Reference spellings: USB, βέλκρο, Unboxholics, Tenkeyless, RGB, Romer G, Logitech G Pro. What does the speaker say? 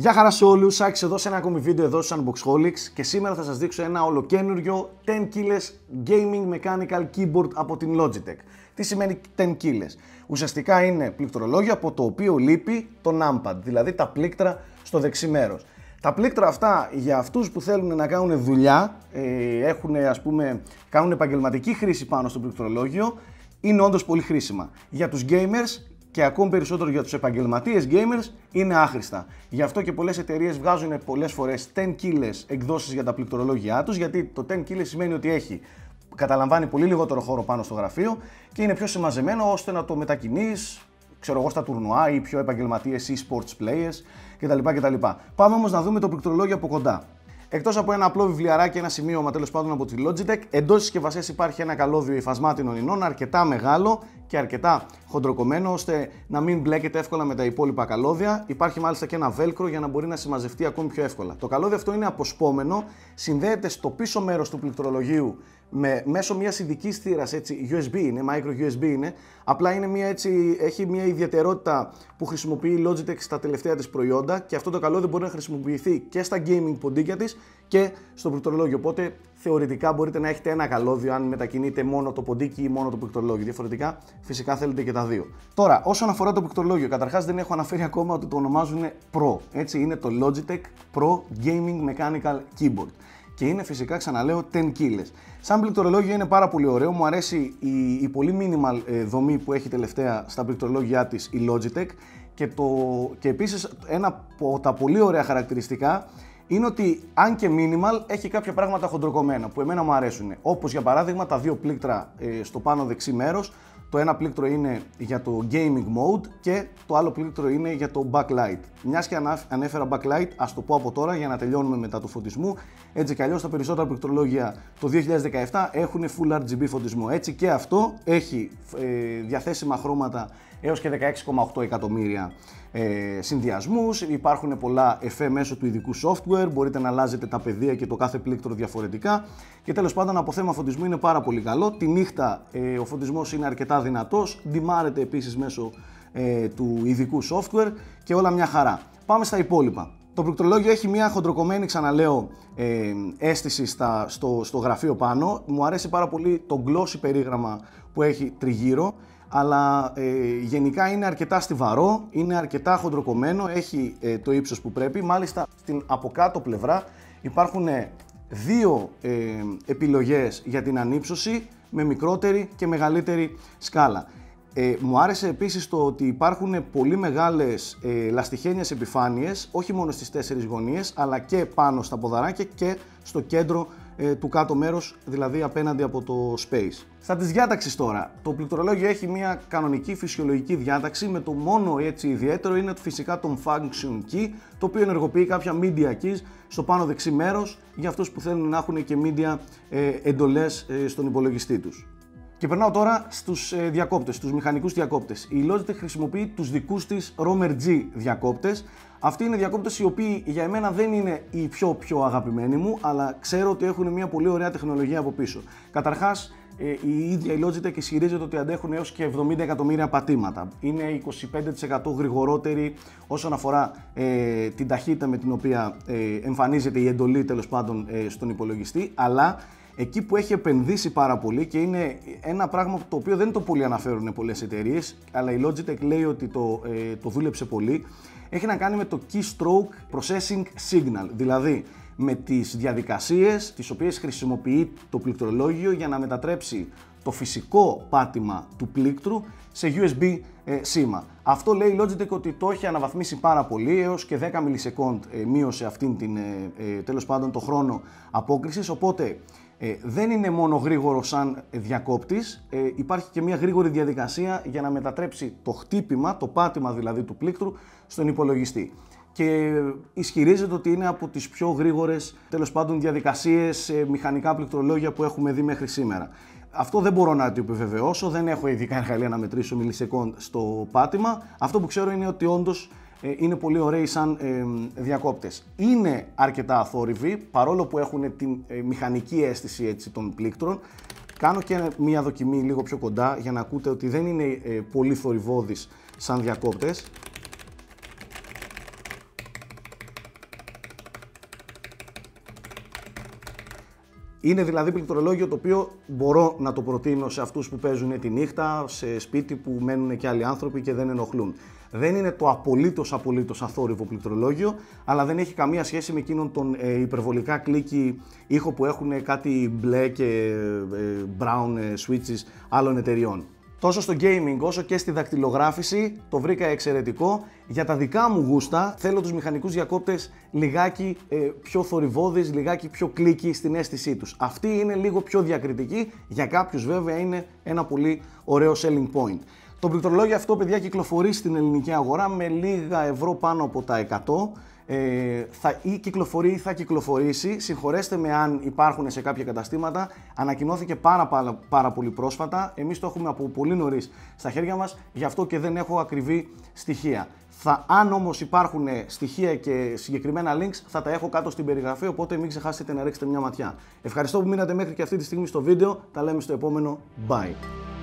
Γεια χαρά σε όλους, Άκης εδώ σε ένα ακόμη βίντεο εδώ στους Unboxholics και σήμερα θα σας δείξω ένα ολοκένουργιο Tenkeyless Gaming Mechanical Keyboard από την Logitech. Τι σημαίνει Tenkeyless? Ουσιαστικά είναι πληκτρολόγιο από το οποίο λείπει το numpad, δηλαδή τα πλήκτρα στο δεξί μέρος. Τα πλήκτρα αυτά για αυτούς που θέλουν να κάνουν δουλειά, κάνουν επαγγελματική χρήση πάνω στο πληκτρολόγιο, είναι όντως πολύ χρήσιμα. Για τους gamers και ακόμη περισσότερο για τους επαγγελματίες gamers είναι άχρηστα. Γι' αυτό και πολλές εταιρείες βγάζουν πολλές φορές Tenkeyless εκδόσεις για τα πληκτρολόγια τους, γιατί το Tenkeyless σημαίνει ότι καταλαμβάνει πολύ λιγότερο χώρο πάνω στο γραφείο και είναι πιο συμμαζεμένο ώστε να το μετακινείς, ξέρω εγώ, στα τουρνουά ή πιο επαγγελματίες ή sports players κτλ. Πάμε όμως να δούμε το πληκτρολόγιο από κοντά. Εκτός από ένα απλό βιβλιαράκι, ένα σημείωμα τέλος πάντων από τη Logitech, εντός συσκευασίας υπάρχει ένα καλώδιο υφασμάτινων ινών αρκετά μεγάλο και αρκετά χοντροκομμένο ώστε να μην μπλέκεται εύκολα με τα υπόλοιπα καλώδια. Υπάρχει μάλιστα και ένα βέλκρο για να μπορεί να συμμαζευτεί ακόμη πιο εύκολα. Το καλώδιο αυτό είναι αποσπόμενο, συνδέεται στο πίσω μέρος του πληκτρολογίου μέσω μιας ειδικής θύρας, έτσι, USB είναι, micro USB είναι, απλά είναι έχει μια ιδιαιτερότητα που χρησιμοποιεί η Logitech στα τελευταία της προϊόντα και αυτό το καλώδιο μπορεί να χρησιμοποιηθεί και στα gaming ποντίκια της και στο πληκτρολόγιο, οπότε θεωρητικά μπορείτε να έχετε ένα καλώδιο αν μετακινείτε μόνο το ποντίκι ή μόνο το πληκτρολόγιο. Διαφορετικά φυσικά θέλετε και τα δύο. Τώρα, όσον αφορά το πληκτρολόγιο, καταρχάς δεν έχω αναφέρει ακόμα ότι το ονομάζουν Pro. Έτσι, είναι το Logitech Pro Gaming Mechanical Keyboard. Και είναι φυσικά, ξαναλέω, Tenkeyless. Σαν πληκτρολόγιο είναι πάρα πολύ ωραίο. Μου αρέσει η πολύ minimal δομή που έχει τελευταία στα πληκτρολόγια της η Logitech. Και επίσης ένα από τα πολύ ωραία χαρακτηριστικά είναι ότι αν και minimal έχει κάποια πράγματα χοντροκομμένα που εμένα μου αρέσουν. Όπως για παράδειγμα τα δύο πλήκτρα στο πάνω δεξί μέρος. Το ένα πλήκτρο είναι για το gaming mode και το άλλο πλήκτρο είναι για το backlight. Μιας και ανέφερα backlight, ας το πω από τώρα για να τελειώνουμε μετά του φωτισμού. Έτσι κι αλλιώς τα περισσότερα πληκτρολόγια το 2017 έχουν full RGB φωτισμό. Έτσι και αυτό έχει διαθέσιμα χρώματα έως και 16,8 εκατομμύρια συνδυασμούς. Υπάρχουν πολλά εφέ μέσω του ειδικού software, μπορείτε να αλλάζετε τα πεδία και το κάθε πλήκτρο διαφορετικά. Και τέλος πάντων από θέμα φωτισμού είναι πάρα πολύ καλό. Τη νύχτα ο φωτισμός είναι αρκετά δυνατός, ντυμάρεται επίσης μέσω του ειδικού software και όλα μια χαρά. Πάμε στα υπόλοιπα. Το πληκτρολόγιο έχει μια χοντροκομμένη, ξαναλέω, αίσθηση στο γραφείο πάνω. Μου αρέσει πάρα πολύ το glossy περίγραμμα που έχει τριγύρω, αλλά γενικά είναι αρκετά στιβαρό, είναι αρκετά χοντροκομμένο, έχει το ύψος που πρέπει. Μάλιστα στην από κάτω πλευρά υπάρχουν δύο επιλογές για την ανύψωση με μικρότερη και μεγαλύτερη σκάλα. Μου άρεσε επίσης το ότι υπάρχουν πολύ μεγάλες λαστιχένιες επιφάνειες, όχι μόνο στις τέσσερις γωνίες, αλλά και πάνω στα ποδαράκια και στο κέντρο του κάτω μέρους, δηλαδή απέναντι από το space. Στα της διάταξης τώρα, το πληκτρολόγιο έχει μια κανονική φυσιολογική διάταξη με το μόνο έτσι ιδιαίτερο είναι φυσικά τον function key, το οποίο ενεργοποιεί κάποια media keys στο πάνω δεξί μέρος για αυτούς που θέλουν να έχουν και media εντολές στον υπολογιστή τους. Και περνάω τώρα στους διακόπτες, στους μηχανικούς διακόπτες. Η Logitech χρησιμοποιεί τους δικούς της Romer G διακόπτες. Αυτοί είναι διακόπτες οι οποίοι για εμένα δεν είναι οι πιο αγαπημένοι μου, αλλά ξέρω ότι έχουν μια πολύ ωραία τεχνολογία από πίσω. Καταρχάς, η ίδια η Logitech ισχυρίζεται ότι αντέχουν έως και 70 εκατομμύρια πατήματα. Είναι 25% γρηγορότερη όσον αφορά την ταχύτητα με την οποία εμφανίζεται η εντολή τέλος πάντων στον υπολογιστή, αλλά εκεί που έχει επενδύσει πάρα πολύ και είναι ένα πράγμα το οποίο δεν το πολύ αναφέρουν πολλές εταιρείες, αλλά η Logitech λέει ότι το δούλεψε πολύ, έχει να κάνει με το keystroke processing signal, δηλαδή με τις διαδικασίες τις οποίες χρησιμοποιεί το πληκτρολόγιο για να μετατρέψει το φυσικό πάτημα του πλήκτρου σε USB σήμα. Αυτό λέει η Logitech ότι το έχει αναβαθμίσει πάρα πολύ, έως και 10 μιλισεκόντ μείωσε αυτήν την τέλος πάντων το χρόνο απόκρισης, οπότε δεν είναι μόνο γρήγορο σαν διακόπτης, υπάρχει και μια γρήγορη διαδικασία για να μετατρέψει το χτύπημα, το πάτημα δηλαδή του πλήκτρου, στον υπολογιστή. Και ισχυρίζεται ότι είναι από τις πιο γρήγορες τέλος πάντων διαδικασίες, μηχανικά πληκτρολόγια που έχουμε δει μέχρι σήμερα. Αυτό δεν μπορώ να το επιβεβαιώσω, δεν έχω ειδικά εργαλεία να μετρήσω μιλισεκόντ στο πάτημα. Αυτό που ξέρω είναι ότι όντως είναι πολύ ωραίοι σαν διακόπτες. Είναι αρκετά αθόρυβοι, παρόλο που έχουν την μηχανική αίσθηση έτσι, των πλήκτρων. Κάνω και μία δοκιμή λίγο πιο κοντά για να ακούτε ότι δεν είναι πολύ θορυβώδεις σαν διακόπτες. Είναι δηλαδή πληκτρολόγιο το οποίο μπορώ να το προτείνω σε αυτούς που παίζουν τη νύχτα, σε σπίτι που μένουν και άλλοι άνθρωποι και δεν ενοχλούν. Δεν είναι το απολύτως αθόρυβο πληκτρολόγιο, αλλά δεν έχει καμία σχέση με εκείνον τον υπερβολικά κλικι ήχο που έχουν κάτι μπλε και brown switches άλλων εταιριών. Τόσο στο gaming όσο και στη δακτυλογράφηση το βρήκα εξαιρετικό. Για τα δικά μου γούστα θέλω τους μηχανικούς διακόπτες λιγάκι πιο θορυβώδεις, λιγάκι πιο κλικι στην αίσθησή τους. Αυτή είναι λίγο πιο διακριτική, για κάποιους βέβαια είναι ένα πολύ ωραίο selling point. Το πληκτρολόγιο αυτό, παιδιά, κυκλοφορεί στην ελληνική αγορά με λίγα ευρώ πάνω από τα 100. Θα κυκλοφορήσει, συγχωρέστε με αν υπάρχουν σε κάποια καταστήματα, ανακοινώθηκε πάρα πολύ πρόσφατα, εμείς το έχουμε από πολύ νωρίς στα χέρια μας, γι' αυτό και δεν έχω ακριβή στοιχεία. Αν όμως υπάρχουν στοιχεία και συγκεκριμένα links θα τα έχω κάτω στην περιγραφή, οπότε μην ξεχάσετε να ρίξετε μια ματιά. Ευχαριστώ που μείνατε μέχρι και αυτή τη στιγμή στο βίντεο, τα λέμε στο επόμενο, bye!